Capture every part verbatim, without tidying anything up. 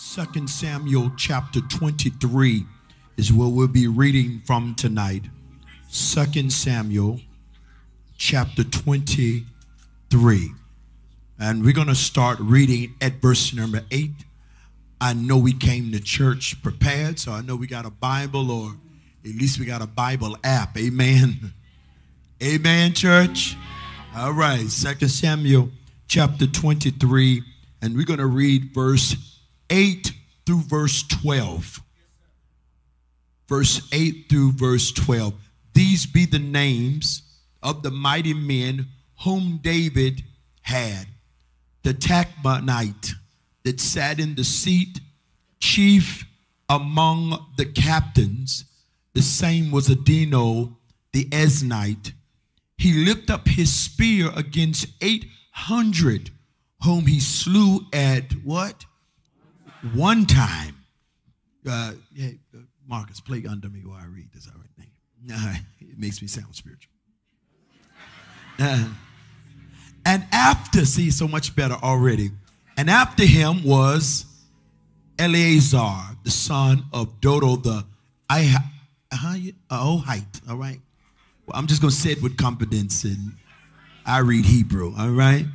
Second Samuel chapter twenty-three is where we'll be reading from tonight. Second Samuel chapter twenty-three. And we're going to start reading at verse number eight. I know we came to church prepared, so I know we got a Bible, or at least we got a Bible app. Amen. Amen, church. All right, Second Samuel chapter twenty-three, and we're going to read verse eight through verse twelve. Verse eight through verse twelve. These be the names of the mighty men whom David had: the Tachmonite that sat in the seat, chief among the captains. The same was Adino the Esnite. He lifted up his spear against eight hundred, whom he slew at what? One time. Uh, yeah, Marcus, play under me while I read this. All right, thank you. All right, it makes me sound spiritual. Uh, and after, see, so much better already. And after him was Eleazar, the son of Dodo the Ohite. All right. Well, I'm just going to say it with confidence, and I read Hebrew. All right.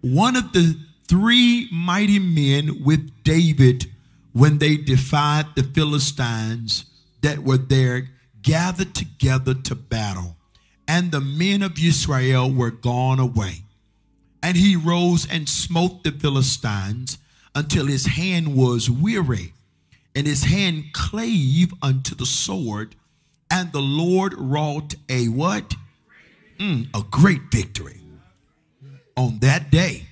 One of the three mighty men with David when they defied the Philistines that were there gathered together to battle. And the men of Israel were gone away. And he rose and smote the Philistines until his hand was weary, and his hand clave unto the sword. And the Lord wrought a what? Mm, a great victory on that day.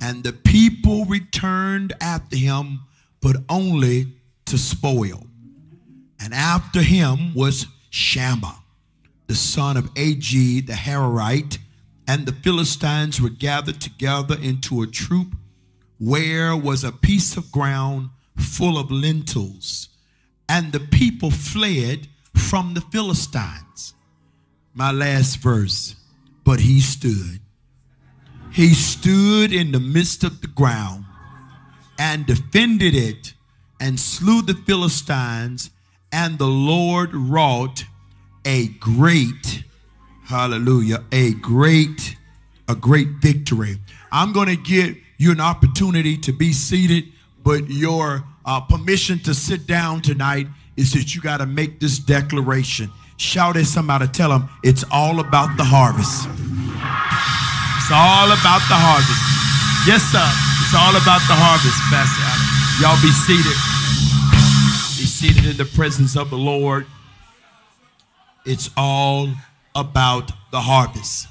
And the people returned after him, but only to spoil. And after him was Shammah, the son of Agee, the Hararite. And the Philistines were gathered together into a troop, where was a piece of ground full of lentils. And the people fled from the Philistines. My last verse. But he stood. He stood in the midst of the ground and defended it, and slew the Philistines. And the Lord wrought a great, hallelujah, a great, a great victory. I'm going to give you an opportunity to be seated, but your uh, permission to sit down tonight is that you got to make this declaration. Shout at somebody, tell them it's all about the harvest. It's all about the harvest. Yes, sir. It's all about the harvest, Pastor Adam. Y'all be seated. Be seated in the presence of the Lord. It's all about the harvest.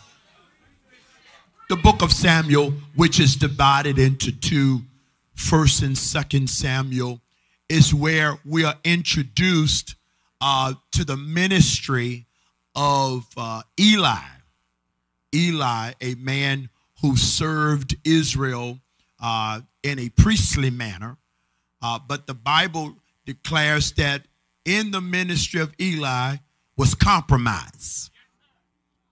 The book of Samuel, which is divided into two, First and Second Samuel, is where we are introduced uh, to the ministry of uh, Eli. Eli, a man who served Israel uh, in a priestly manner. Uh, but the Bible declares that in the ministry of Eli was compromise.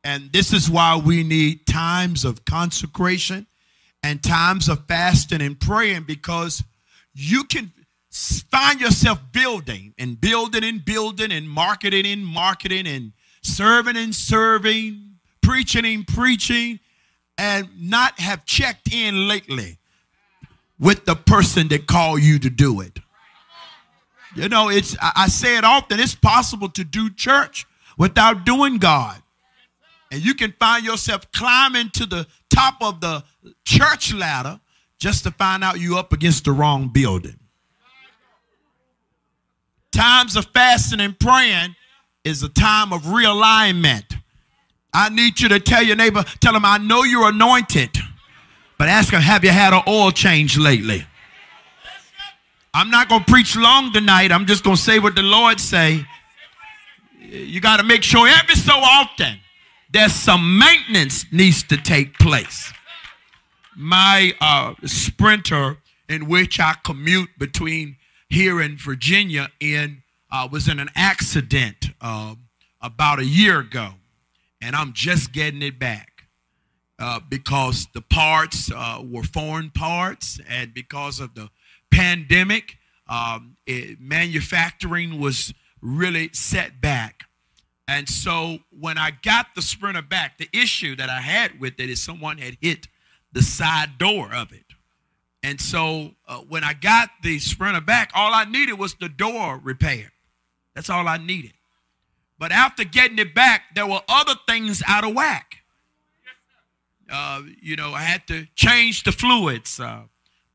And this is why we need times of consecration and times of fasting and praying, because you can find yourself building and building and building and marketing and marketing and serving and serving, preaching and preaching, and not have checked in lately with the person that called you to do it. You know, it's, I say it often, it's possible to do church without doing God. And you can find yourself climbing to the top of the church ladder just to find out you're up against the wrong building. Times of fasting and praying is a time of realignment. I need you to tell your neighbor, tell them, I know you're anointed, but ask them, have you had an oil change lately? I'm not going to preach long tonight. I'm just going to say what the Lord say. You got to make sure every so often there's some maintenance needs to take place. My uh, sprinter, in which I commute between here and Virginia, in uh, was in an accident uh, about a year ago. And I'm just getting it back uh, because the parts uh, were foreign parts, and because of the pandemic, um, it, manufacturing was really set back. And so when I got the Sprinter back, the issue that I had with it is someone had hit the side door of it. And so uh, when I got the Sprinter back, all I needed was the door repaired. That's all I needed. But after getting it back, there were other things out of whack. Uh, you know, I had to change the fluids. Uh,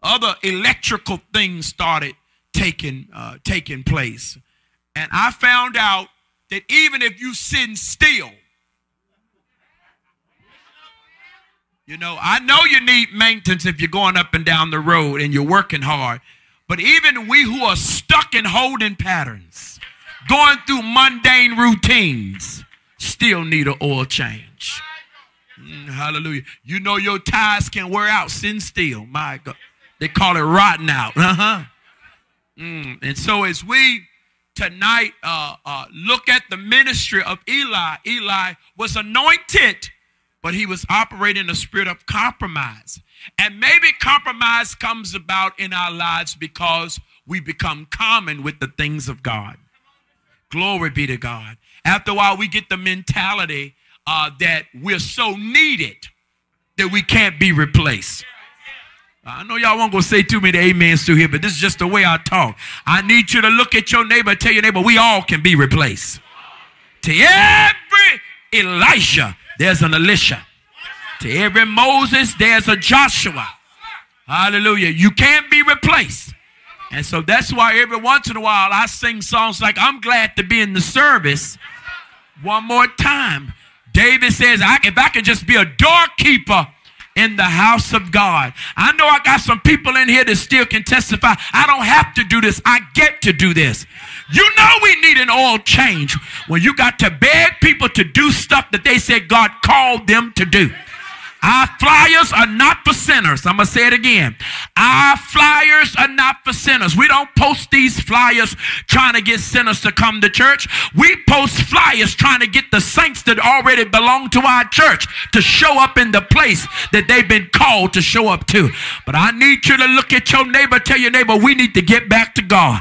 other electrical things started taking, uh, taking place. And I found out that even if you sit still, you know, I know you need maintenance if you're going up and down the road and you're working hard. But even we who are stuck in holding patterns, going through mundane routines, still need an oil change. Mm, hallelujah. You know your ties can wear out. Sin still. My God. They call it rotting out. Uh-huh. Mm. And so as we tonight uh, uh, look at the ministry of Eli, Eli was anointed, but he was operating in a spirit of compromise. And maybe compromise comes about in our lives because we become common with the things of God. Glory be to God. After a while, we get the mentality Uh, that we're so needed that we can't be replaced. I know y'all won't go say too many amens through here, but this is just the way I talk. I need you to look at your neighbor, tell your neighbor, we all can be replaced. To every Elisha, there's an Elisha. To every Moses, there's a Joshua. Hallelujah. You can't be replaced. And so that's why every once in a while I sing songs like, I'm glad to be in the service one more time. David says, I, if I can just be a doorkeeper in the house of God. I know I got some people in here that still can testify. I don't have to do this. I get to do this. You know we need an oil change when you got to beg people to do stuff that they said God called them to do. Our flyers are not for sinners. I'm going to say it again. Our flyers are not for sinners. We don't post these flyers trying to get sinners to come to church. We post flyers trying to get the saints that already belong to our church to show up in the place that they've been called to show up to. But I need you to look at your neighbor, tell your neighbor, we need to get back to God.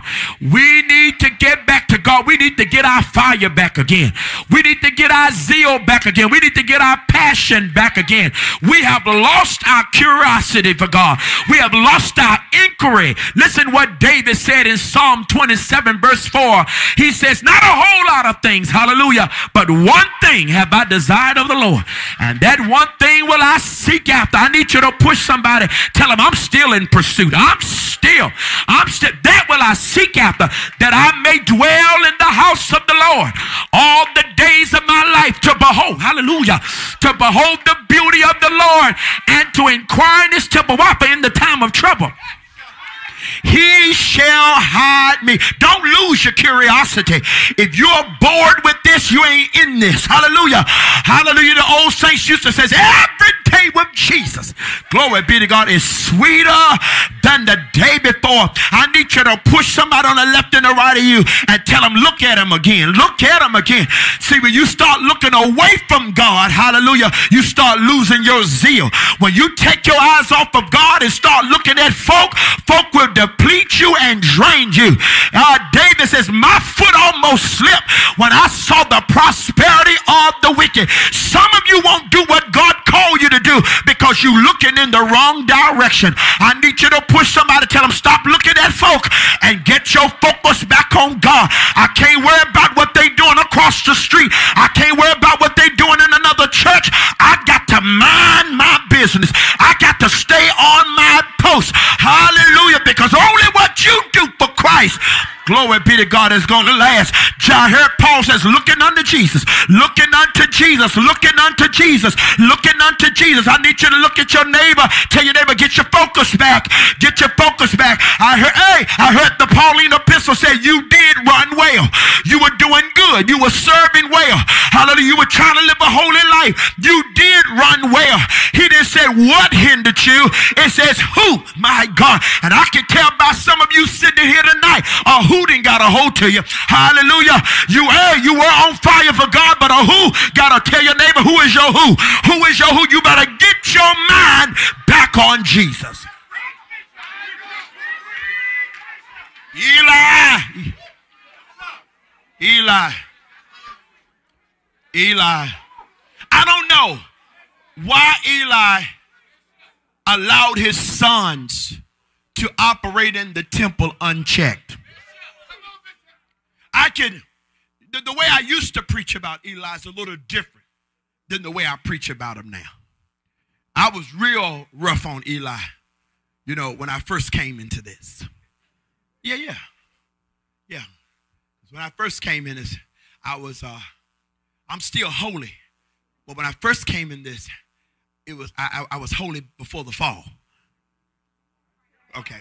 We need to get back to God. We need to get our fire back again. We need to get our zeal back again. We need to get our passion back again. We have lost our curiosity for God. We have lost our inquiry. Listen what David said in Psalm twenty-seven verse four. He says, not a whole lot of things, hallelujah, but one thing have I desired of the Lord. And that one thing will I seek after. I need you to push somebody. Tell them I'm still in pursuit. I'm still. I'm still. That will I seek after, that I may dwell in the house of the Lord all the days of my life, to behold, hallelujah, to behold the beauty of the Lord and to inquire in his temple. Why? For in the time of trouble he shall hide me. Don't lose your curiosity. If you're bored with this, you ain't in this. Hallelujah. Hallelujah. The old saints used to say, every day with Jesus, glory be to God, is sweeter than the day before. I need you to push somebody on the left and the right of you and tell them, look at him again. Look at him again. See, when you start looking away from God, hallelujah, you start losing your zeal. When you take your eyes off of God and start looking at folk, folk will deplete you and drain you. Uh, David says, my foot almost slipped when I saw the prosperity of the wicked. Some of you won't do what God called you to do because you're looking in the wrong direction. I need you to push somebody, tell them, stop looking at folk and get your focus back on God. I can't worry about what they're doing across the street. I can't worry about what they're doing in another church. I got to mind my business. I got to stay on my post. Hallelujah, because only what you do for Christ, glory be to God, is going to last. I heard Paul says, looking unto Jesus, looking unto Jesus, looking unto Jesus, looking unto Jesus. I need you to look at your neighbor. Tell your neighbor, get your focus back. Get your focus back. I heard, hey, I heard the Pauline epistle say, you did run well. You were doing good. You were serving well. Hallelujah. You were trying to live a holy life. You did run well. He didn't say what hindered you. It says who, my God. And I can tell by some of you sitting here tonight, or who didn't got a hold to you. Hallelujah. You hey, you were on fire for God, but a who gotta tell your neighbor, who is your who? Who is your who? You better get your mind back on Jesus. Eli, Eli, Eli. I don't know why Eli allowed his sons to operate in the temple unchecked. I can, the, the way I used to preach about Eli is a little different than the way I preach about him now. I was real rough on Eli, you know, when I first came into this. Yeah, yeah, yeah. When I first came in this, I was, uh, I'm still holy. But when I first came in this, it was, I, I, I was holy before the fall. Okay.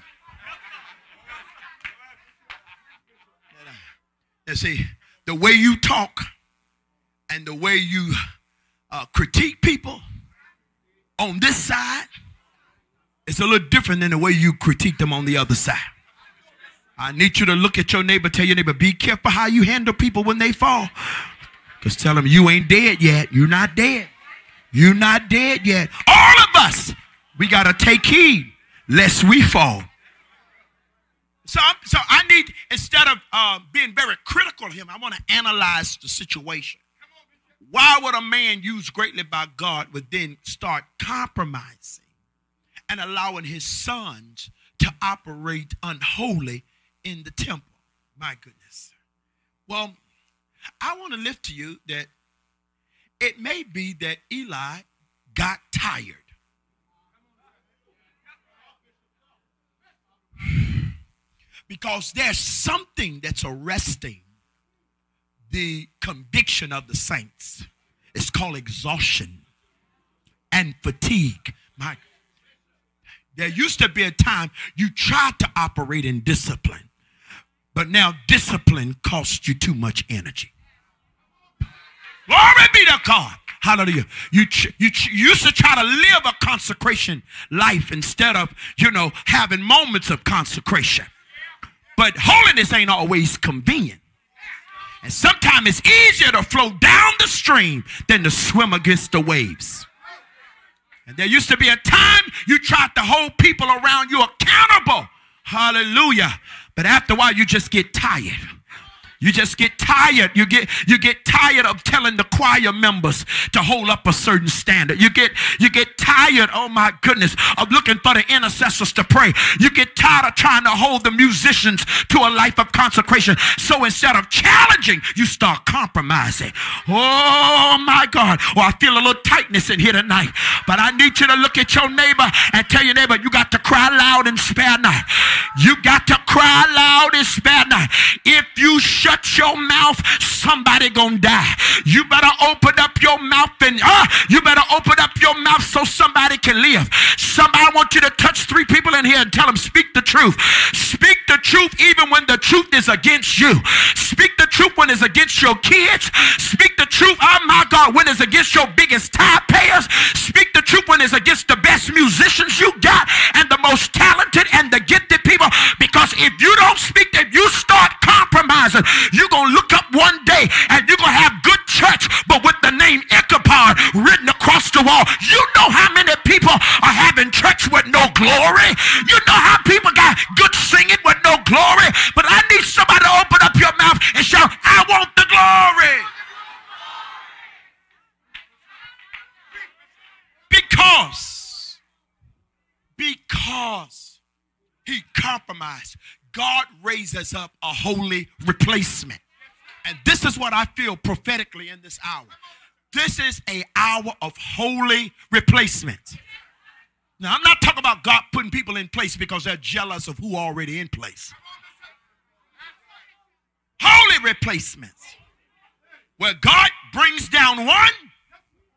And see, the way you talk and the way you uh, critique people on this side, it's a little different than the way you critique them on the other side. I need you to look at your neighbor, tell your neighbor, be careful how you handle people when they fall. Because tell them, you ain't dead yet. You're not dead. You're not dead yet. All of us, we got to take heed lest we fall. So, I'm, so I need, instead of uh, being very critical of him, I want to analyze the situation. Why would a man used greatly by God would then start compromising and allowing his sons to operate unholy in the temple? My goodness. Well, I want to lift to you that it may be that Eli got tired. Because there's something that's arresting the conviction of the saints. It's called exhaustion and fatigue. My, there used to be a time you tried to operate in discipline, but now discipline costs you too much energy. Glory be to God. Hallelujah. You, you, you used to try to live a consecration life instead of, you know, having moments of consecration. But holiness ain't always convenient. And sometimes it's easier to float down the stream than to swim against the waves. And there used to be a time you tried to hold people around you accountable. Hallelujah. But after a while, you just get tired. You just get tired. You get, you get tired of telling the choir members to hold up a certain standard. You get, you get tired, oh my goodness, of looking for the intercessors to pray. You get tired of trying to hold the musicians to a life of consecration. So instead of challenging, you start compromising. Oh my God. Well, I feel a little tightness in here tonight. But I need you to look at your neighbor and tell your neighbor, you got to cry loud and spare not. You got to cry loud and spare not. If you shut your mouth, somebody gonna die. You better open up your mouth and uh, you better open up your mouth so somebody can live. Somebody, I want you to touch three people in here and tell them, speak the truth. Speak the truth even when the truth is against you. Speak the truth when it's against your kids. Speak the truth, oh my God, when it's against your biggest tithe payers. Speak the truth when it's against the best musicians you got and the most talented and the gifted people. Because if you don't speak, if you start compromising, you're going to look up one day and you're going to have good church, but with the name Ichabod written across the wall. You know how many people are having church with no glory. You know how people got good singing with no glory. But I need somebody to open up your mouth and shout, I want the glory. Because, because he compromised, God raises up a holy replacement. And this is what I feel prophetically in this hour. This is an hour of holy replacement. Now, I'm not talking about God putting people in place because they're jealous of who already in place. Holy replacements. Where God brings down one,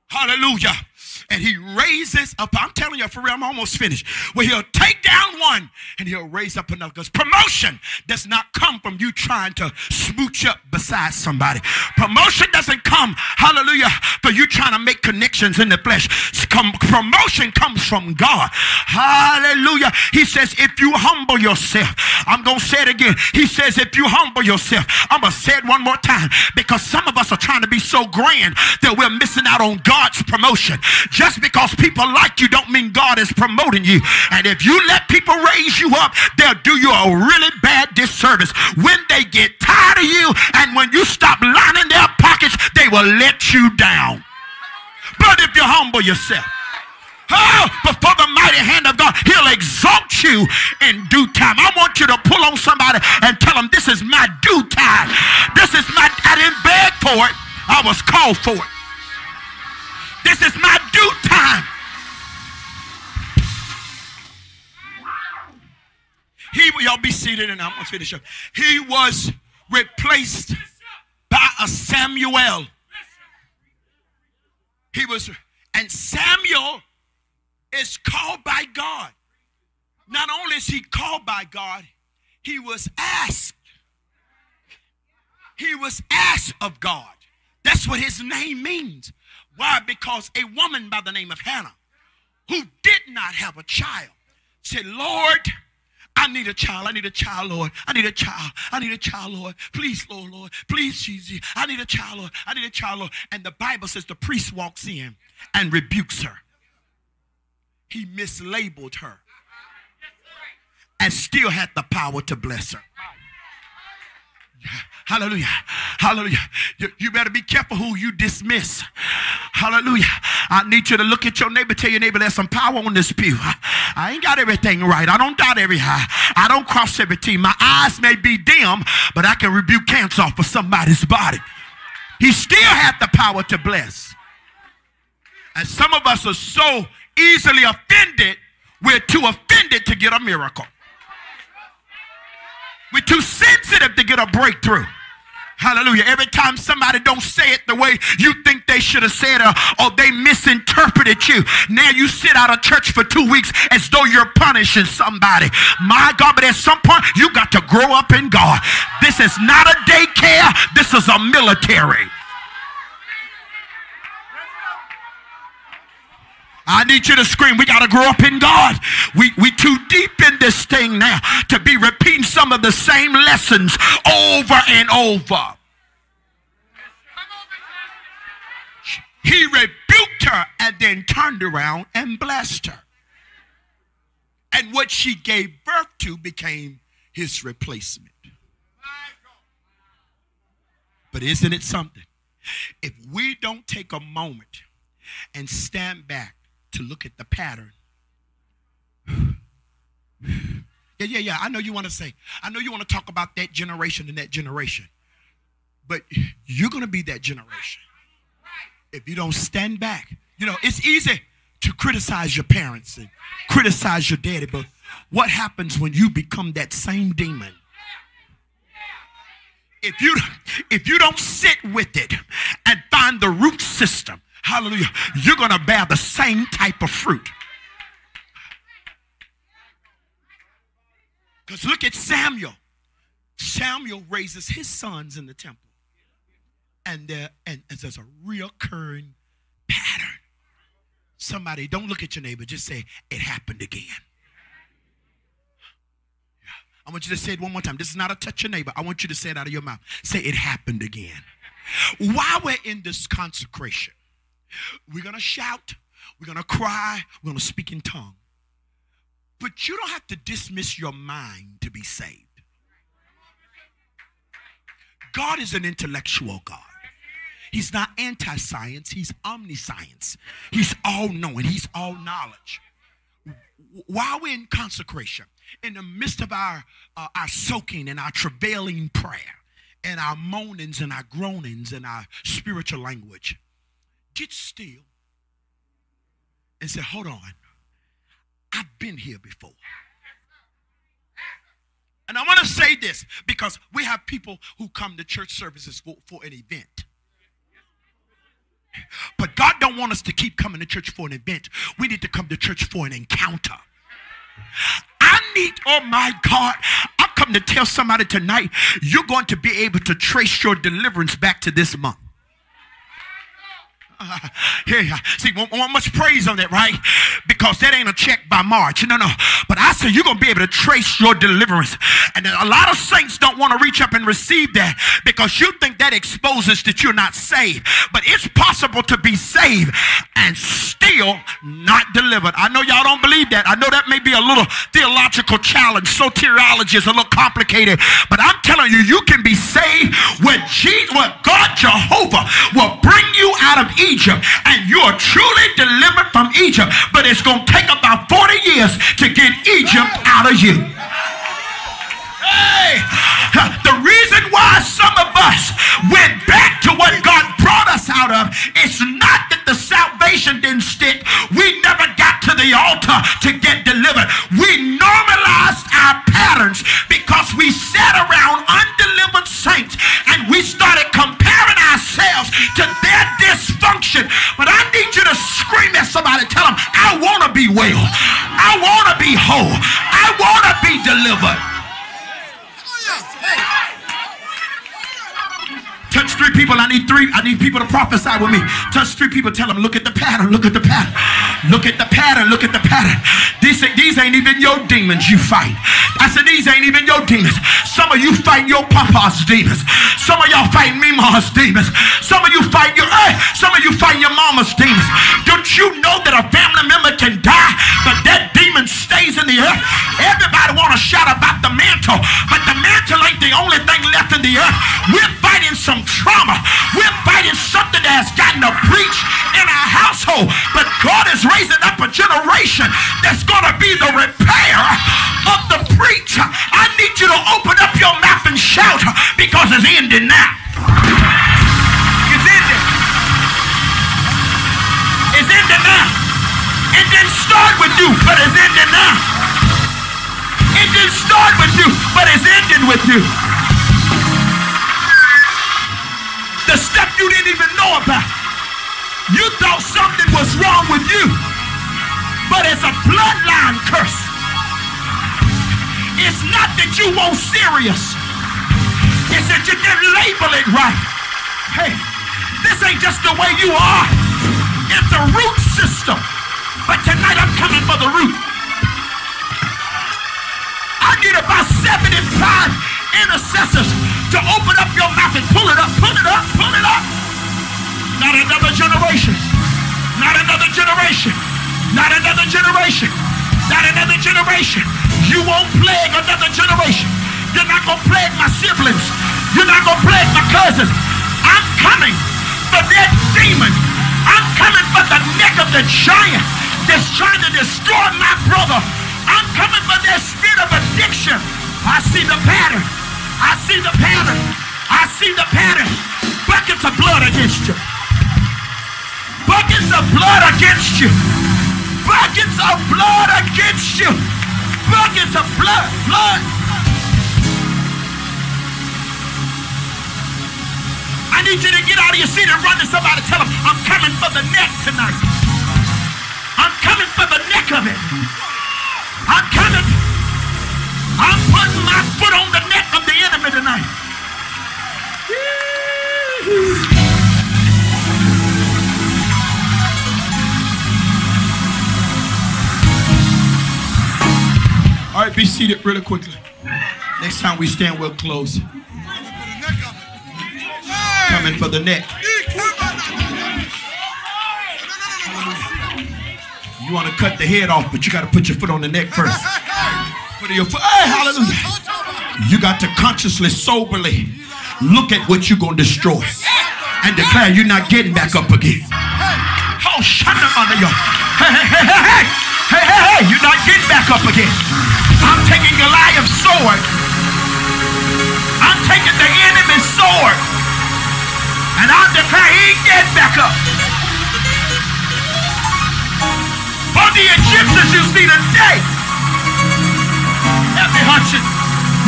hallelujah, and he raises up. I'm telling you, for real, I'm almost finished. Where he'll take down one and he'll raise up another. Because promotion does not come from you trying to smooch up beside somebody. Promotion doesn't come, hallelujah, for you trying to make connections in the flesh. Come, promotion comes from God. Hallelujah. He says, if you humble yourself, I'm going to say it again. He says, if you humble yourself, I'm going to say it one more time. Because some of us are trying to be so grand that we're missing out on God's promotion. Just because people like you don't mean God is promoting you. And if you let people raise you up, they'll do you a really bad at this service, when they get tired of you and when you stop lining their pockets, they will let you down. But if you humble yourself, oh, before the mighty hand of God, he'll exalt you in due time. I want you to pull on somebody and tell them, this is my due time. This is my, I didn't beg for it. I was called for it. This is my due time. He, y'all be seated and I'm going to finish up. He was replaced by a Samuel. He was, and Samuel is called by God. Not only is he called by God, he was asked. He was asked of God. That's what his name means. Why? Because a woman by the name of Hannah, who did not have a child, said, Lord, I need a child. I need a child, Lord. I need a child. I need a child, Lord. Please, Lord, Lord. Please, Jesus. I need a child, Lord. I need a child, Lord. And the Bible says the priest walks in and rebukes her. He mislabeled her and still had the power to bless her. Hallelujah. Hallelujah. You, you better be careful who you dismiss. Hallelujah. I need you to look at your neighbor. Tell your neighbor there's some power on this pew. I, I ain't got everything right. I don't dot every high. I don't cross every T. My eyes may be dim, but I can rebuke cancer off of somebody's body. He still had the power to bless. And some of us are so easily offended, we're too offended to get a miracle. We're too sensitive to get a breakthrough. Hallelujah. Every time somebody don't say it the way you think they should have said it, or they misinterpreted you, now you sit out of church for two weeks as though you're punishing somebody. My God, but at some point, you got to grow up in God. This is not a daycare. This is a military. I need you to scream, we got to grow up in God. We, we too deep in this thing now to be repeating some of the same lessons over and over. He rebuked her and then turned around and blessed her. And what she gave birth to became his replacement. But isn't it something? If we don't take a moment and stand back to look at the pattern. Yeah, yeah, yeah. I know you want to say, I know you want to talk about that generation and that generation. But you're going to be that generation. If you don't stand back. You know, it's easy to criticize your parents and criticize your daddy. But what happens when you become that same demon? If you, if you don't sit with it and find the root system, hallelujah, you're going to bear the same type of fruit. Because look at Samuel. Samuel raises his sons in the temple. And, there, and, and there's a reoccurring pattern. Somebody, don't look at your neighbor. Just say, it happened again. I want you to say it one more time. This is not a touch your neighbor. I want you to say it out of your mouth. Say, it happened again. While we're in this consecration, we're going to shout, we're going to cry, we're going to speak in tongue. But you don't have to dismiss your mind to be saved. God is an intellectual God. He's not anti-science, he's omniscience. He's all-knowing, he's all-knowledge. While we're in consecration, in the midst of our, uh, our soaking and our travailing prayer, and our moanings and our groanings and our spiritual language, get still and say, hold on, I've been here before. And I want to say this because we have people who come to church services for, for an event. But God don't want us to keep coming to church for an event. We need to come to church for an encounter. I need, oh my God, I'm coming to tell somebody tonight, you're going to be able to trace your deliverance back to this month. Yeah, see, won't want much praise on that, right? Because that ain't a check by March. No, no. But I say you're going to be able to trace your deliverance. And a lot of saints don't want to reach up and receive that because you think that exposes that you're not saved. But it's possible to be saved and still not delivered. I know y'all don't believe that. I know that may be a little theological challenge. Soteriology is a little complicated. But I'm telling you, you can be saved when Jesus, when God Jehovah will bring you out of Egypt, and you are truly delivered from Egypt. But it's going to take about forty years to get Egypt out of you. Hey, the reason why some of us went back to what God brought us out of, it's not that the salvation didn't stick. We never got to the altar to get delivered. We normalized our patterns because we sat around undelivered saints and we started comparing ourselves to their dysfunction. But I need you to scream at somebody, tell them, I want to be well. I want to be whole. I want to be delivered. Touch three people. I need three. I need people to prophesy with me. Touch three people. Tell them, look at the pattern. Look at the pattern. Look at the pattern. Look at the pattern. These, these ain't even your demons you fight. I said, these ain't even your demons. Some of you fight your papa's demons. Some of y'all fight Mima's demons. Some of you fight your, hey, some of you fight your mama's demons. Don't you know that a family member can die, but that demon stays in the earth? Everybody want to shout about the mantle, but the mantle ain't the only thing left in the earth. We're fighting some trauma. We're fighting something that has gotten a breach in our household, but God is raising up a generation that's going to be the repairer of the breach. I need you to open up your mouth and shout because it's ending now. It's ending. It's ending now. It didn't start with you, but it's ending now. It didn't start with you, but it's ending with you. The step you didn't even know about. You thought something was wrong with you, but it's a bloodline curse. It's not that you weren't serious. It's that you didn't label it right. Hey, this ain't just the way you are. It's a root system. But tonight I'm coming for the root. I need about seventy-five intercessors to open up your mouth and pull it up, pull it up, pull it up. Not another generation. Not another generation. Not another generation. Not another generation. You won't plague another generation. You're not going to plague my siblings. You're not going to plague my cousins. I'm coming for that demon. I'm coming for the neck of the giant that's trying to destroy my brother. I'm coming for that spirit of addiction. I see the pattern. I see the pattern. I see the pattern. Buckets of blood against you. Buckets of blood against you. Buckets of blood against you. Buckets of blood, blood. I need you to get out of your seat and run to somebody. Tell them, I'm coming for the neck tonight. I'm coming for the neck of it. I'm coming. I'm putting my foot on the neck of the enemy tonight. All right, be seated really quickly. Next time we stand, we'll close. Coming for the neck. You want to cut the head off, but you got to put your foot on the neck first. Your foot. Hey, hallelujah. You got to consciously, soberly look at what you're going to destroy and declare you're not getting back up again. Oh, shut up under your. Hey, hey, hey, hey, hey, hey, hey, hey, you're not getting back up again. I'm taking Goliath's sword. I'm taking the enemy's sword. And I'll declare he ain't getting back up. For the Egyptians you see today, every hundred,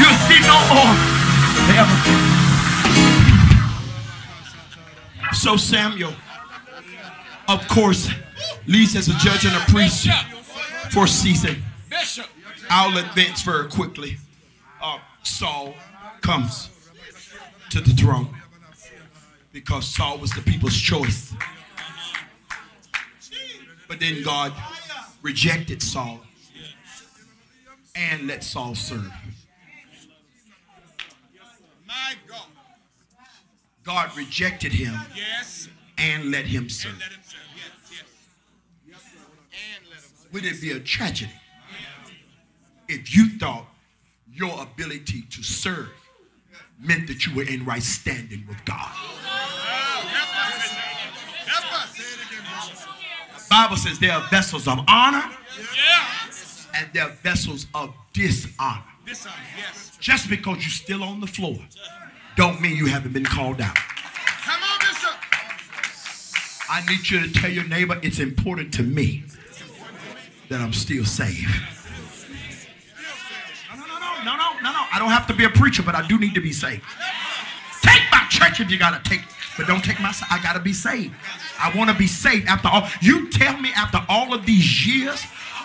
you'll see no more. Ever. So Samuel, of course, leads as a judge and a priest for a season. I'll advance very quickly. Uh, Saul comes to the throne because Saul was the people's choice. But then God rejected Saul and let Saul serve. My God. God rejected him and let him serve. Would it be a tragedy if you thought your ability to serve meant that you were in right standing with God? The Bible says there are vessels of honor and there are vessels of dishonor. Just because you're still on the floor don't mean you haven't been called out. I need you to tell your neighbor, it's important to me that I'm still saved. No, no, no, no, no, no, no. I don't have to be a preacher, but I do need to be saved. Take my church if you got to take, but don't take my side. I got to be saved. I want to be saved after all. You tell me after all of these years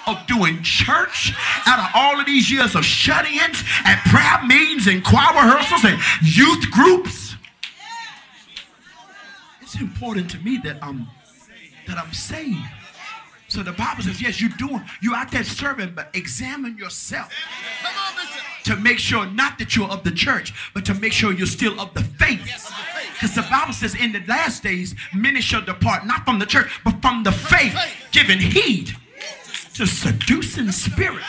of doing church, out of all of these years of shut-ins and prayer meetings and choir rehearsals and youth groups, it's important to me that I'm that I'm saved. So the Bible says, yes, you're doing, you're out there serving, but examine yourself to make sure not that you're of the church, but to make sure you're still of the faith. Because the Bible says in the last days, many shall depart not from the church, but from the faith, giving heed to seducing spirits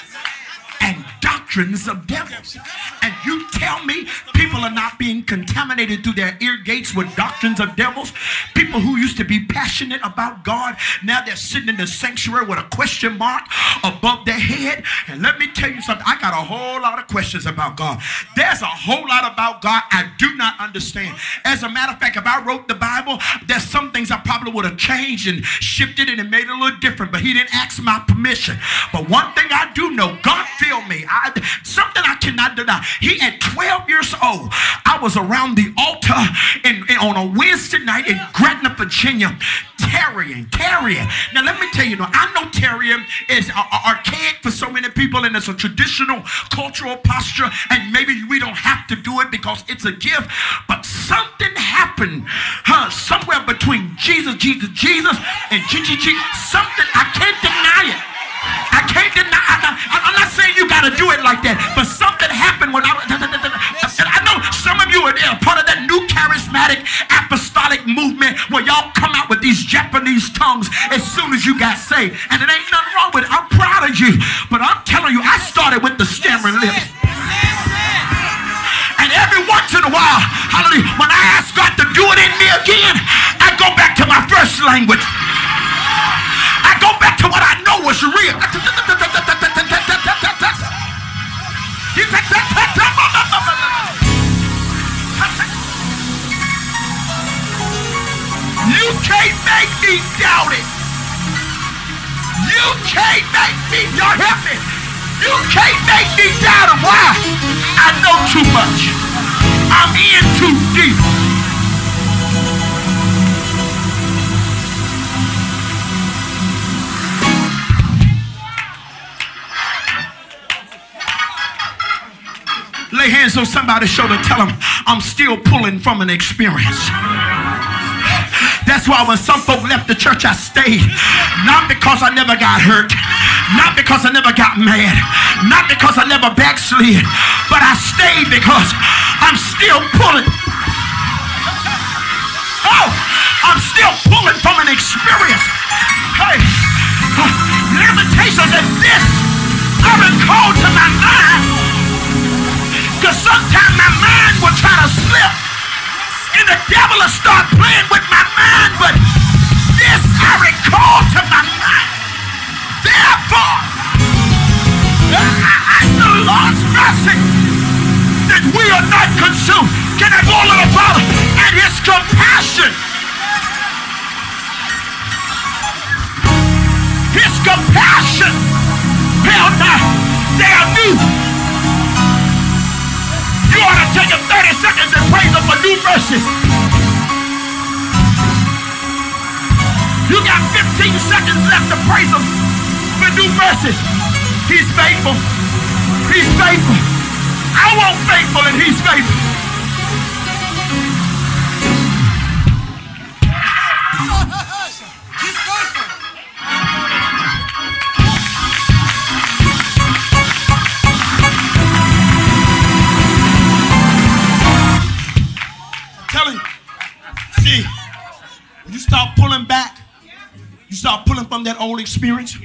and doctrines of devils. And you tell me people are not being contaminated through their ear gates with doctrines of devils? People who used to be passionate about God, now they're sitting in the sanctuary with a question mark above their head. And let me tell you something, I got a whole lot of questions about God. There's a whole lot about God I do not understand. As a matter of fact, if I wrote the Bible, there's some things I probably would have changed and shifted and it made it a little different, but he didn't ask my permission. But one thing I do know, God filled me. I, something I cannot deny. He at twelve years old, I was around the altar in, in, on a Wednesday night in Gretna, Virginia, tarrying, tarrying. Now let me tell you, now, I know tarrying is uh, archaic for so many people and it's a traditional cultural posture and maybe we don't have to do it because it's a gift, but something happened huh, somewhere between Jesus, Jesus, Jesus and G G G, something, I can't deny it. I can't deny, I, I, I'm not saying you got to do it like that, but something happened when I, I know some of you are part of that new charismatic apostolic movement where y'all come out with these Japanese tongues as soon as you got saved, and it ain't nothing wrong with it. I'm proud of you, but I'm telling you, I started with the stammering lips. And every once in a while, hallelujah, when I ask God to do it in me again, I go back to my first language. I go back to what I know was real. You can't make me doubt it. You can't make me, y'all help me. You can't make me doubt it. Why? I know too much. I'm in too deep. Lay hands on somebody's shoulder, tell them I'm still pulling from an experience. That's why when some folk left the church, I stayed. Not because I never got hurt. Not because I never got mad. Not because I never backslid. But I stayed because I'm still pulling. Oh, I'm still pulling from an experience. Hey, limitations of this I recall to my mind. Because sometimes my mind will try to slip and the devil will start playing with my mind, but this I recall to my mind. Therefore, it's the Lord's mercy that we are not consumed. Can I go a little further? And his compassion. His compassion. Hell no. They are new. You ought to take him thirty seconds and praise him for new verses. You got fifteen seconds left to praise him for new verses. He's faithful. He's faithful. I want faithful and he's faithful. He's faithful. see, when you start pulling back, you start pulling from that old experience,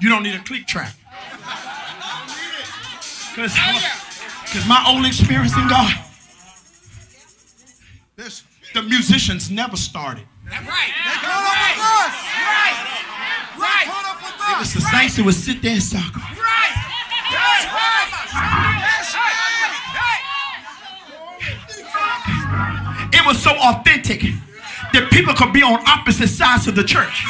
you don't need a click track. Because my old experience in God, this, the musicians never started. That's right. They caught up with us. Right. Right. It was the saints that would sit there and start going. Right. That's right. That's right. It was so authentic that people could be on opposite sides of the church.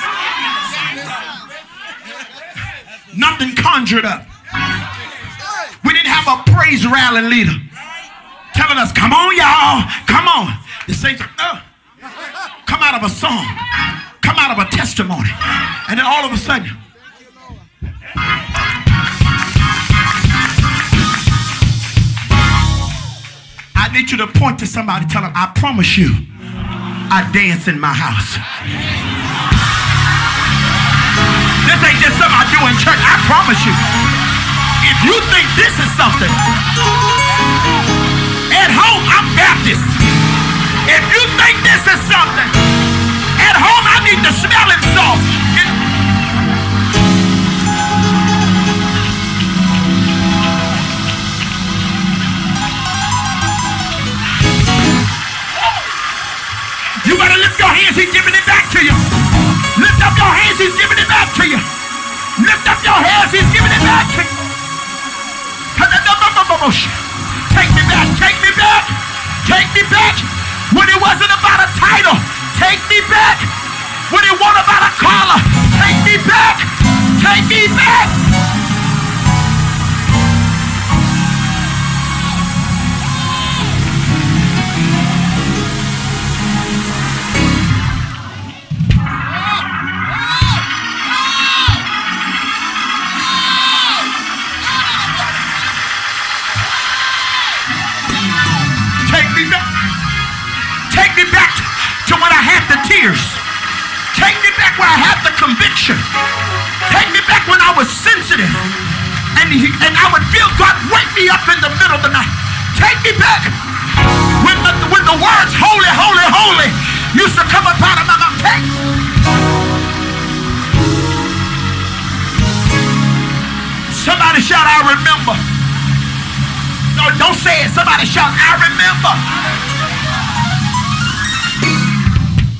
Nothing conjured up. We didn't have a praise rally leader telling us, come on, y'all, come on. The saints are, oh. Come out of a song, come out of a testimony, and then all of a sudden, I need you to point to somebody, tell them, I promise you, I dance in my house. This ain't just something I do in church, I promise you. If you think this is something, at home I'm Baptist. If you think this is something, at home I need the smelling sauce. It... You better lift your hands, he's giving it back to you. Lift up your hands, he's giving it back to you. Lift up your hands, he's giving it back to you. Take me back, take me back, take me back. When it wasn't about a title, take me back. When it wasn't about a collar, take me back. Take me back. Take me back. Take me back to when I had the tears. Take me back where I had the conviction. Take me back when I was sensitive. And, he, and I would feel God wake me up in the middle of the night. Take me back when the, when the words holy, holy, holy used to come up out of my mouth. Take. Somebody shout, I remember. No, don't say it. Somebody shout, I remember.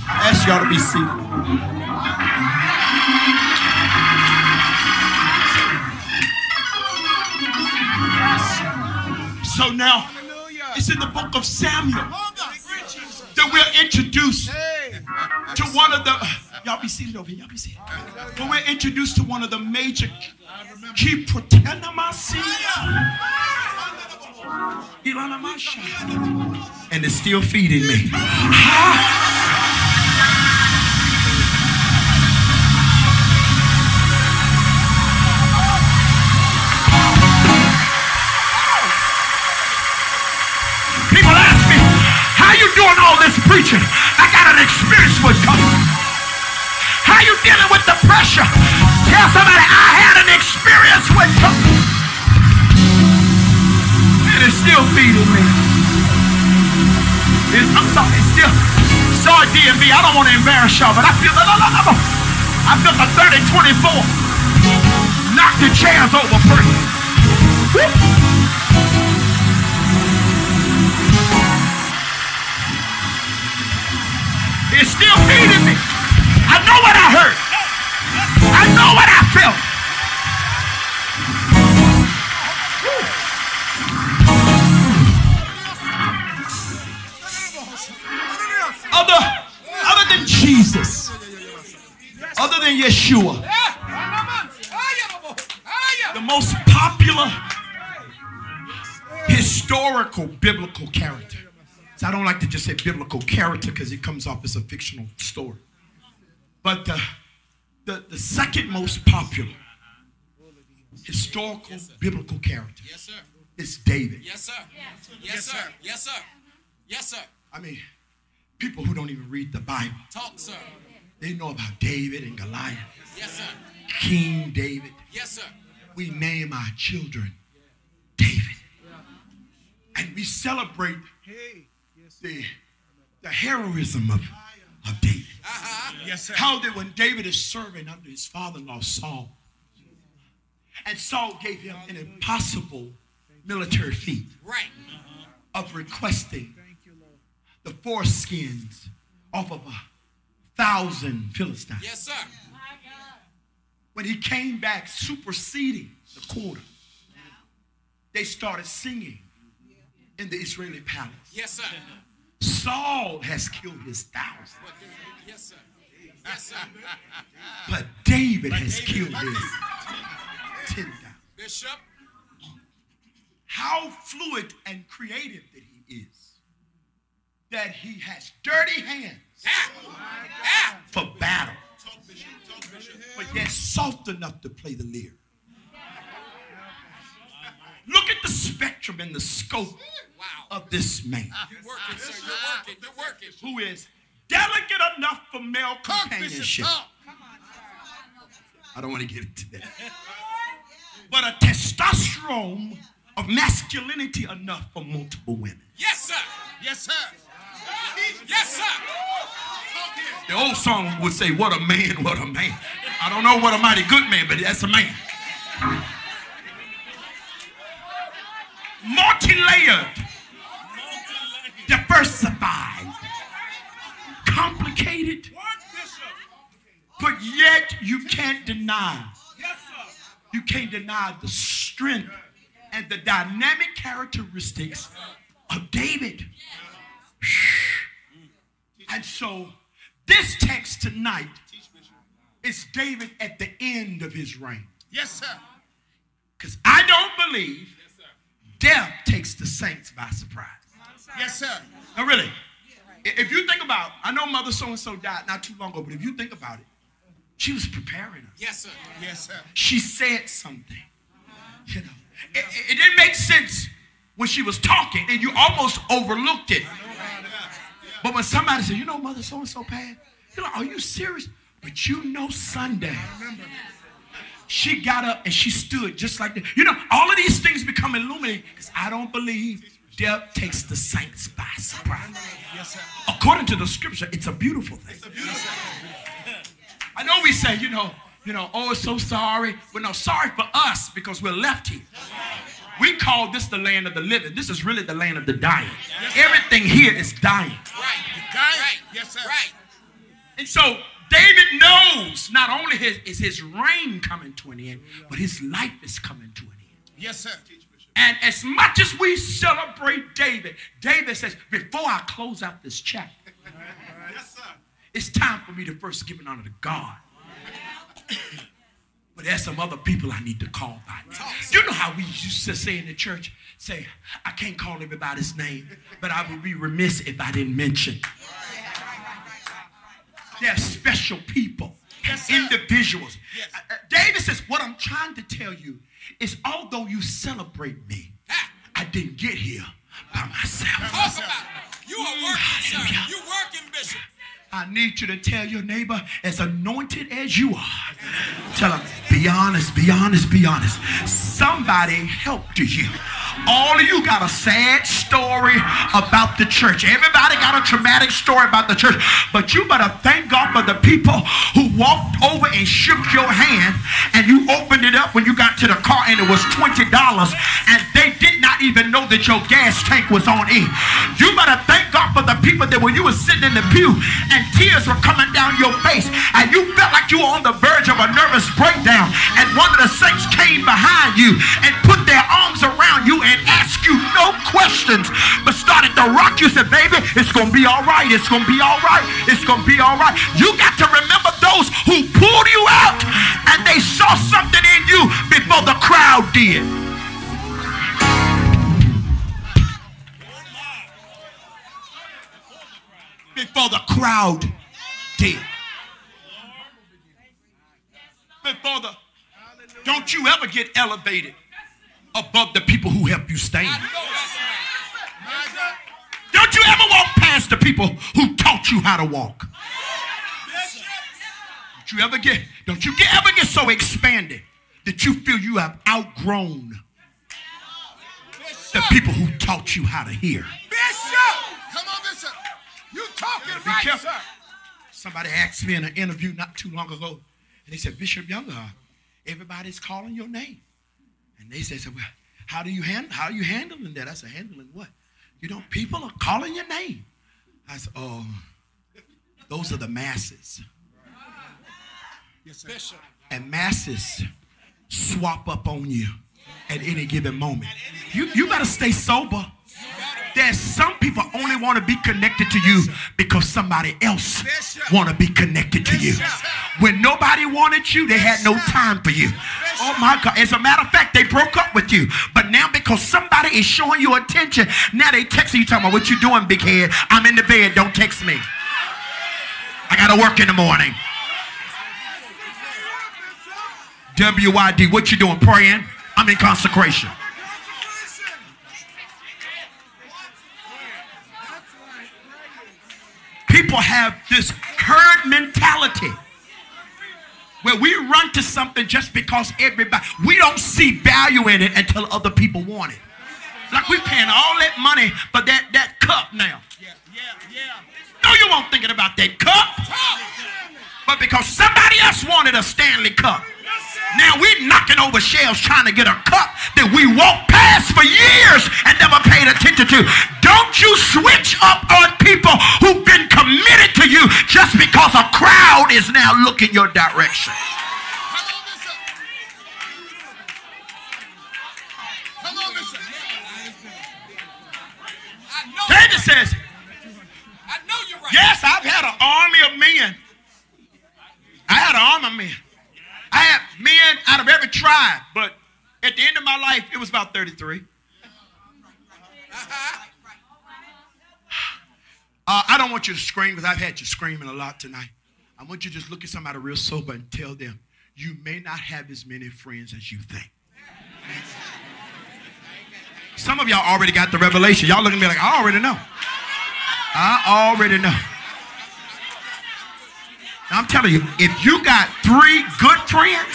I ask y'all to be seated. So now, it's in the book of Samuel that we're introduced to one of the, y'all be seated over here, y'all be seated. But we're introduced to one of the major key protagonistas. And it's still feeding me. Huh? Doing all this preaching, I got an experience with God. How you dealing with the pressure? Tell somebody, I had an experience with God. And it's still feeding me. It's, I'm sorry, it's still, sorry D M V, I don't want to embarrass y'all, but I feel, no, no, no, no. I feel the thirty twenty-four. Knock the chairs over, praise. It's still feeding me. I know what I heard. I know what I felt. Other, other than Jesus, other than Yeshua, the most popular historical biblical character. So I don't like to just say biblical character because it comes off as a fictional story. But the, the, the second most popular historical yes, biblical character yes, is David. Yes, sir. Yes, sir. Yes, sir. Yes, sir. I mean, people who don't even read the Bible. Talk, sir. They know about David and Goliath. Yes, sir. King David. Yes, sir. We name our children David. And we celebrate the the heroism of, of David. Uh-huh. Yes, sir. How that when David is serving under his father-in-law Saul, and Saul gave him an impossible military feat, right, uh-huh, of requesting the foreskins off of a thousand Philistines. Yes, sir. When he came back superseding the quarter, they started singing in the Israeli palace. Yes, sir. Saul has killed his thousand. Yes, sir. Yes, sir. But David but has David killed his ten thousand. Bishop. How fluid and creative that he is, that he has dirty hands, ah, ah, for battle, but yet soft enough to play the lyre. Look at the spectrum and the scope of this man. You're working, sir. You're working. You're working. Who is delicate enough for male companionship. I don't want to get into that. But a testosterone of masculinity enough for multiple women. Yes, sir. Yes, sir. Yes, sir. The old song would say, what a man, what a man. I don't know what a mighty good man, but that's a man. Multi-layered, diversified, complicated, but yet you can't deny, you can't deny the strength and the dynamic characteristics of David. And so this text tonight is David at the end of his reign. Yes, sir. Because I don't believe death takes the saints by surprise. Yes, sir. No, really. If you think about, I know Mother so-and-so died not too long ago, but if you think about it, she was preparing us. Yes, sir. Yes, sir. She said something. You know, it, it didn't make sense when she was talking, and you almost overlooked it. But when somebody said, you know, Mother so-and-so passed, you're like, are you serious? But you know Sunday. She got up and she stood just like that. You know, all of these things become illuminating because I don't believe death takes the saints by surprise. Yes, sir. According to the scripture, it's a beautiful thing. It's a beautiful thing. I know we say, you know, you know, oh, it's so sorry. Well, no, sorry for us because we're left here. We call this the land of the living. This is really the land of the dying. Yes, everything here is dying. Right. You're dying. Right. Yes, sir. Right. And so David knows not only his, is his reign coming to an end, but his life is coming to an end. Yes, sir. And as much as we celebrate David, David says, before I close out this chapter, yes, sir, it's time for me to first give an honor to God. Yeah. But there's some other people I need to call by name. You know how we used to say in the church, say, I can't call everybody's name, but I would be remiss if I didn't mention. They're special people, yes, individuals. Yes. Uh, David says, what I'm trying to tell you is although you celebrate me, ah, I didn't get here by myself. Talk about it. You are working, sir. You're working, Bishop. I need you to tell your neighbor, as anointed as you are, tell him, be honest, be honest, be honest. Somebody helped you. All of you got a sad story about the church. Everybody got a traumatic story about the church. But you better thank God for the people who walked over and shook your hand, and you opened it up when you got to the car and it was twenty dollars, and they did not even know that your gas tank was on E. You better thank God for the people that when you were sitting in the pew and tears were coming down your face and you felt like you were on the verge of a nervous breakdown, and one of the saints came behind you and put their arms around you and asked you no questions but started to rock you, said, baby, it's gonna be all right, it's gonna be all right, it's gonna be all right. You got to remember those who pulled you out and they saw something in you before the crowd did. Before the crowd did. Before the, don't you ever get elevated above the people who help you stand. Don't you ever walk past the people who taught you how to walk. Don't you ever get, don't you get, ever get so expanded that you feel you have outgrown the people who taught you how to hear. Bishop! Come on, Bishop! You talking be right, careful. Sir. Somebody asked me in an interview not too long ago, and they said, Bishop Young, uh, everybody's calling your name. And they said, well, how do you handle, how are you handling that? I said, handling what? You know, people are calling your name. I said, oh, those are the masses. Yes, sir. Bishop. And masses swap up on you at any given moment. You, you better stay sober. There's some people only want to be connected to you because somebody else want to be connected to you. When nobody wanted you, they had no time for you. Oh my God. As a matter of fact, they broke up with you. But now because somebody is showing you attention, now they text you talking about what you doing, big head. I'm in the bed. Don't text me. I got to work in the morning. W Y D, what you doing? Praying? I'm in consecration. People have this herd mentality where we run to something just because everybody, we don't see value in it until other people want it. Like we're paying all that money for that, that cup now. Yeah, yeah, yeah. No, you won't thinking about that cup. But because somebody else wanted a Stanley cup. Now we're knocking over shelves trying to get a cup that we walked past for years and never paid attention to. Don't you switch up on people who've been committed to you just because a crowd is now looking your direction. David says, I know you're right. Yes, I've had an army of men. I had an army of men. I had men out of every tribe, but at the end of my life, it was about thirty-three. Uh-huh. uh, I don't want you to scream because I've had you screaming a lot tonight. I want you to just look at somebody real sober and tell them, you may not have as many friends as you think. Some of y'all already got the revelation. Y'all looking at me like, I already know. I already know. Now, I'm telling you, if you got three good friends,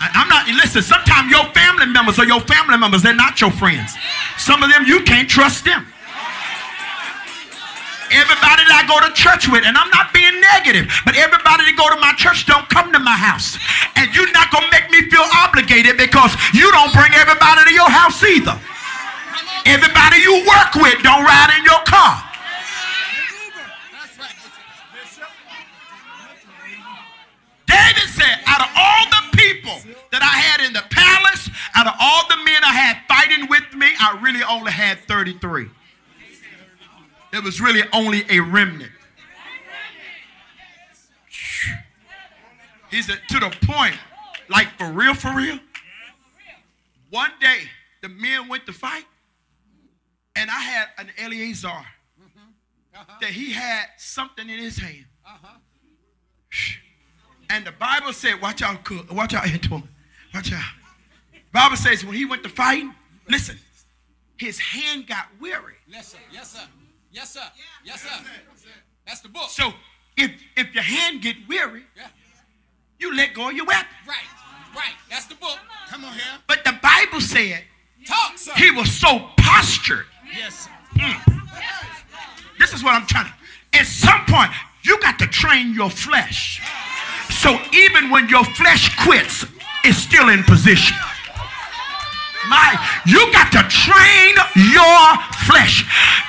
I, I'm not, listen, sometimes your family members are your family members, they're not your friends. Some of them, you can't trust them. Everybody that I go to church with, and I'm not being negative, but everybody that go to my church don't come to my house. And you're not going to make me feel obligated because you don't bring everybody to your house either. Everybody you work with don't ride in your car. David said, out of all the people that I had in the palace, out of all the men I had fighting with me, I really only had thirty-three. It was really only a remnant. He said, to the point, like for real, for real. One day, the men went to fight, and I had an Eleazar that he had something in his hand. And the Bible said, watch out, watch out, Antoine. Watch out. The Bible says when he went to fighting, listen, his hand got weary. Yes, sir. Yes, sir. Yes, sir. Yes, sir. That's the book. So if, if your hand get weary, yeah, you let go of your weapon. Right, right. That's the book. Come on here. But the Bible said, talk, sir, he was so postured. Yes, sir. Mm. This is what I'm trying to. At some point, you got to train your flesh. So even when your flesh quits, it's still in position. My, you got to train your flesh.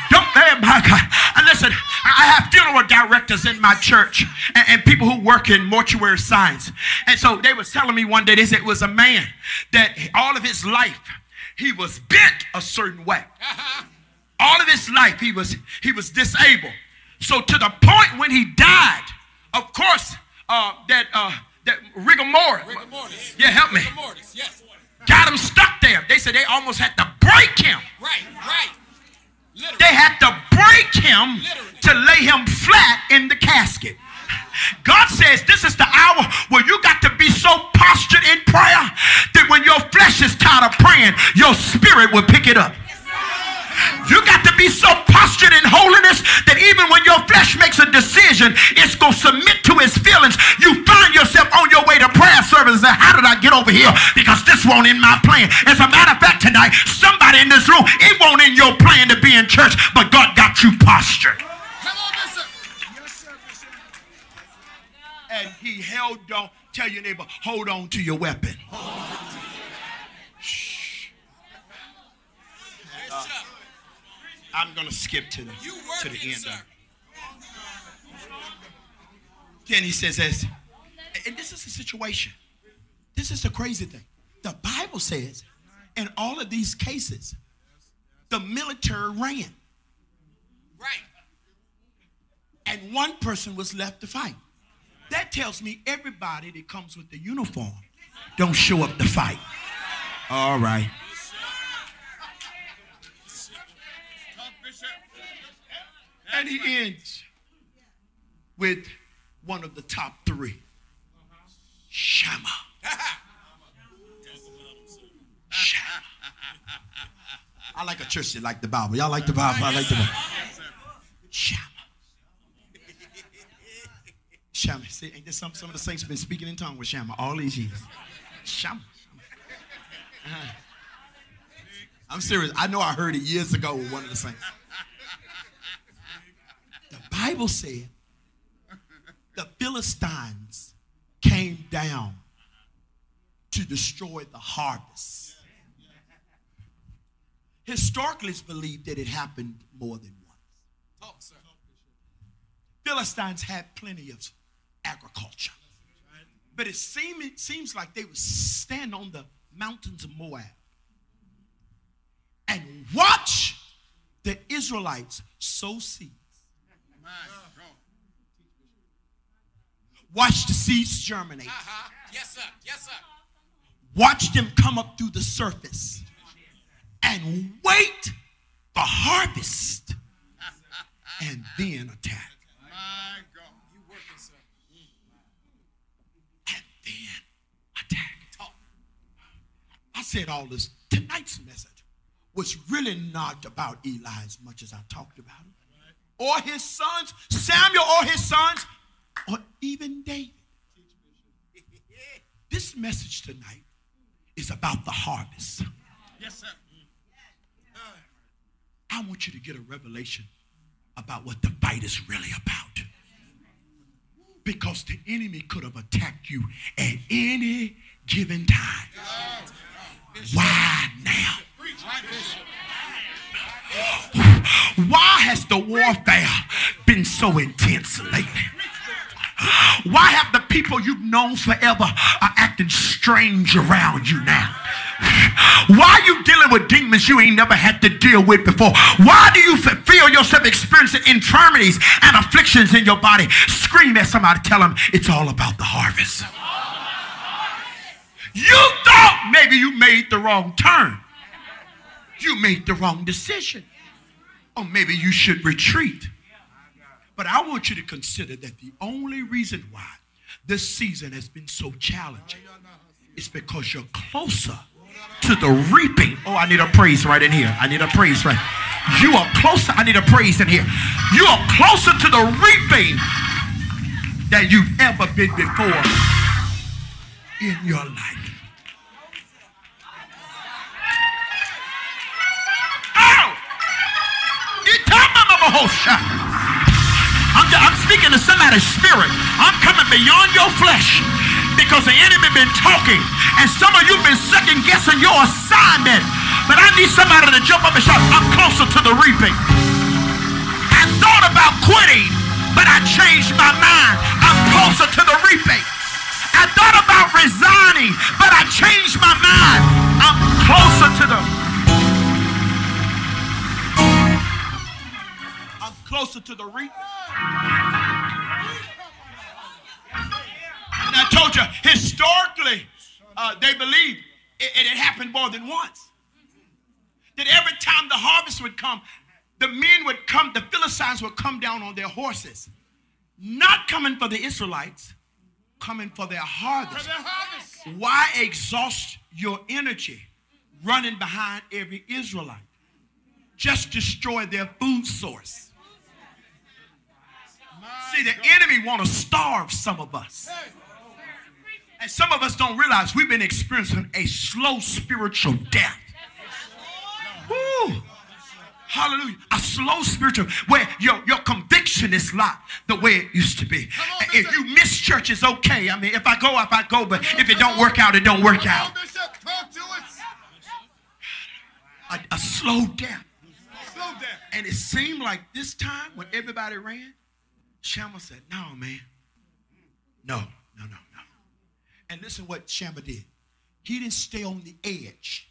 Don't, my God. And listen, I have funeral directors in my church and, and people who work in mortuary science. And so they were telling me one day, they said it was a man that all of his life, he was bent a certain way. All of his life, he was, he was disabled. So to the point when he died, of course, Uh, that uh, that rigor mortis. Rigor mortis. Yeah, help me. Rigor mortis. Yes. Got him stuck there. They said they almost had to break him. Right, right. Literally. They had to break him. Literally. To lay him flat in the casket. God says this is the hour where you got to be so postured in prayer that when your flesh is tired of praying, your spirit will pick it up. You got to be be so postured in holiness that even when your flesh makes a decision, it's going to submit to its feelings. You find yourself on your way to prayer service and say, how did I get over here? Because this won't in my plan. As a matter of fact, tonight, somebody in this room, it won't in your plan to be in church, but God got you postured. Come on, listen. Yes, sir, yes, sir. And he held on. Tell your neighbor, hold on to your weapon. Uh, I'm going to skip to the, to the end. Of then he says this. And this is the situation. This is the crazy thing. The Bible says in all of these cases, the military ran. Right. And one person was left to fight. That tells me everybody that comes with the uniform don't show up to fight. All right. And he ends with one of the top three. Shammah. Shammah. I like a church that like the Bible. Y'all like the Bible. I like the Bible. Shammah. Shammah. See, ain't this some, some of the saints have been speaking in tongues with Shammah all these years. Shammah. Uh-huh. I'm serious. I know I heard it years ago with one of the saints. The Bible said the Philistines came down to destroy the harvest. Historically, it's believed that it happened more than once. Oh, sir. Philistines had plenty of agriculture. But it, seem, it seems like they would stand on the mountains of Moab and watch the Israelites sow seeds. Watch the seeds germinate. Uh-huh. Yes, sir. Yes, sir. Watch them come up through the surface and wait the harvest and then attack. My God. You working, sir. And then attack. Talk. I said all this. Tonight's message was really not about Eli as much as I talked about him. Or his sons, Samuel or his sons, or even David. This message tonight is about the harvest. Yes, sir. I want you to get a revelation about what the fight is really about. Because the enemy could have attacked you at any given time. Why now? Why has the warfare been so intense lately? Why have the people you've known forever are acting strange around you now? Why are you dealing with demons you ain't never had to deal with before? Why do you feel yourself experiencing infirmities and afflictions in your body? Scream at somebody, tell them it's all about the harvest. You thought maybe you made the wrong turn. You made the wrong decision. Or maybe you should retreat. But I want you to consider that the only reason why this season has been so challenging is because you're closer to the reaping. Oh, I need a praise right in here. I need a praise right. You are closer. I need a praise in here. You are closer to the reaping than you've ever been before in your life. I'm, I'm speaking to somebody's spirit. I'm coming beyond your flesh because the enemy been talking and some of you been second guessing your assignment. But I need somebody to jump up and shout, I'm closer to the reaping. I thought about quitting, but I changed my mind. I'm closer to the reaping. I thought about resigning, but I changed my mind. I'm closer to the Closer to the reaping. And I told you, historically, uh, they believed it, it had happened more than once. That every time the harvest would come, the men would come, the Philistines would come down on their horses. Not coming for the Israelites, coming for their harvest. For their harvest. Why exhaust your energy running behind every Israelite? just destroyed their food source. See, the enemy want to starve some of us. And some of us don't realize we've been experiencing a slow spiritual death. Woo! Hallelujah. A slow spiritual, where your, your conviction is not the way it used to be. On, if you miss church, it's okay. I mean, if I go, if I go, but on, if it don't work out, it don't work on, out. Bishop, come to it. A, a slow death. Slow death. And it seemed like this time when everybody ran, Shammah said, no, man. No, no, no, no. And listen what Shammah did. He didn't stay on the edge.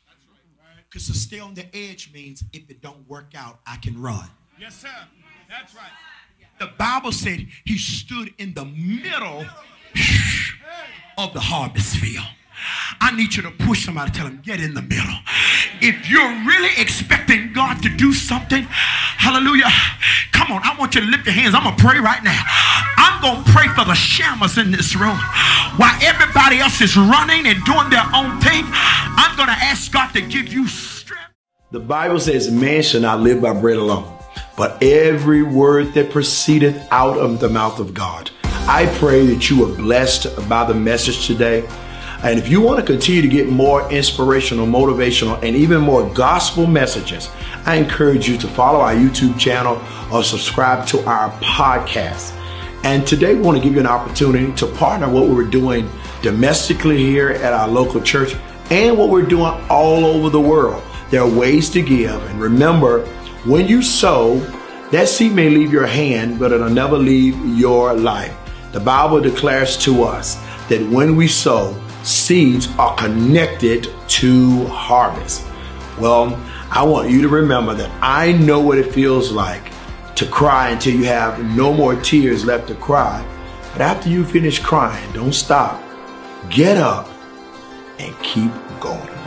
Because to stay on the edge means if it don't work out, I can run. Yes, sir. That's right. The Bible said he stood in the middle of the harvest field. I need you to push somebody, tell them, get in the middle. If you're really expecting God to do something, hallelujah, come on, I want you to lift your hands. I'm going to pray right now. I'm going to pray for the Shammahs in this room. While everybody else is running and doing their own thing, I'm going to ask God to give you strength. The Bible says, man shall not live by bread alone, but every word that proceedeth out of the mouth of God. I pray that you are blessed by the message today. And if you want to continue to get more inspirational, motivational, and even more gospel messages, I encourage you to follow our YouTube channel or subscribe to our podcast. And today we want to give you an opportunity to partner what we're doing domestically here at our local church and what we're doing all over the world. There are ways to give. And remember, when you sow, that seed may leave your hand, but it'll never leave your life. The Bible declares to us that when we sow, seeds are connected to harvest. Well, I want you to remember that I know what it feels like to cry until you have no more tears left to cry. But after you finish crying, don't stop. Get up and keep going.